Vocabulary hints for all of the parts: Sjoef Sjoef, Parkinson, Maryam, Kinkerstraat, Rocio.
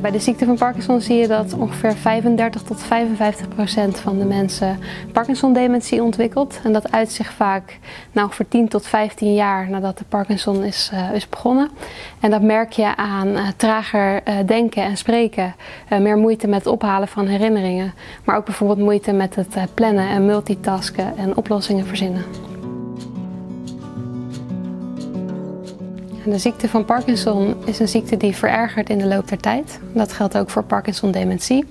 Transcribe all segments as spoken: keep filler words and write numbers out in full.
Bij de ziekte van Parkinson zie je dat ongeveer vijfendertig tot vijfenvijftig procent van de mensen Parkinson-dementie ontwikkelt. En dat uit zich vaak nou, ongeveer tien tot vijftien jaar nadat de Parkinson is, uh, is begonnen. En dat merk je aan uh, trager uh, denken en spreken, uh, meer moeite met het ophalen van herinneringen. Maar ook bijvoorbeeld moeite met het uh, plannen en multitasken en oplossingen verzinnen. De ziekte van Parkinson is een ziekte die verergert in de loop der tijd. Dat geldt ook voor Parkinson-dementie.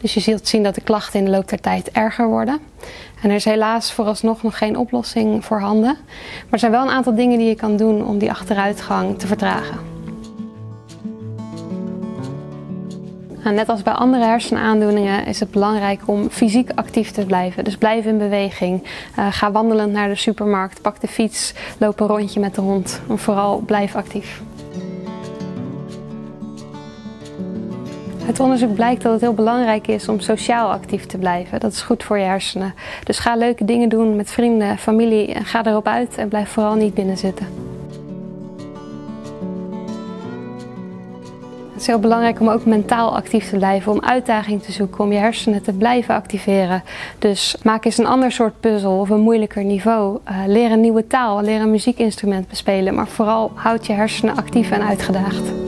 Dus je zult zien dat de klachten in de loop der tijd erger worden. En er is helaas vooralsnog nog geen oplossing voorhanden. Maar er zijn wel een aantal dingen die je kan doen om die achteruitgang te vertragen. En net als bij andere hersenaandoeningen is het belangrijk om fysiek actief te blijven. Dus blijf in beweging. Uh, ga wandelend naar de supermarkt, pak de fiets, loop een rondje met de hond. En vooral blijf actief. Uit onderzoek blijkt dat het heel belangrijk is om sociaal actief te blijven. Dat is goed voor je hersenen. Dus ga leuke dingen doen met vrienden, familie. En ga erop uit en blijf vooral niet binnen zitten. Het is heel belangrijk om ook mentaal actief te blijven, om uitdaging te zoeken, om je hersenen te blijven activeren. Dus maak eens een ander soort puzzel of een moeilijker niveau. Uh, leer een nieuwe taal, leer een muziekinstrument bespelen, maar vooral houd je hersenen actief en uitgedaagd.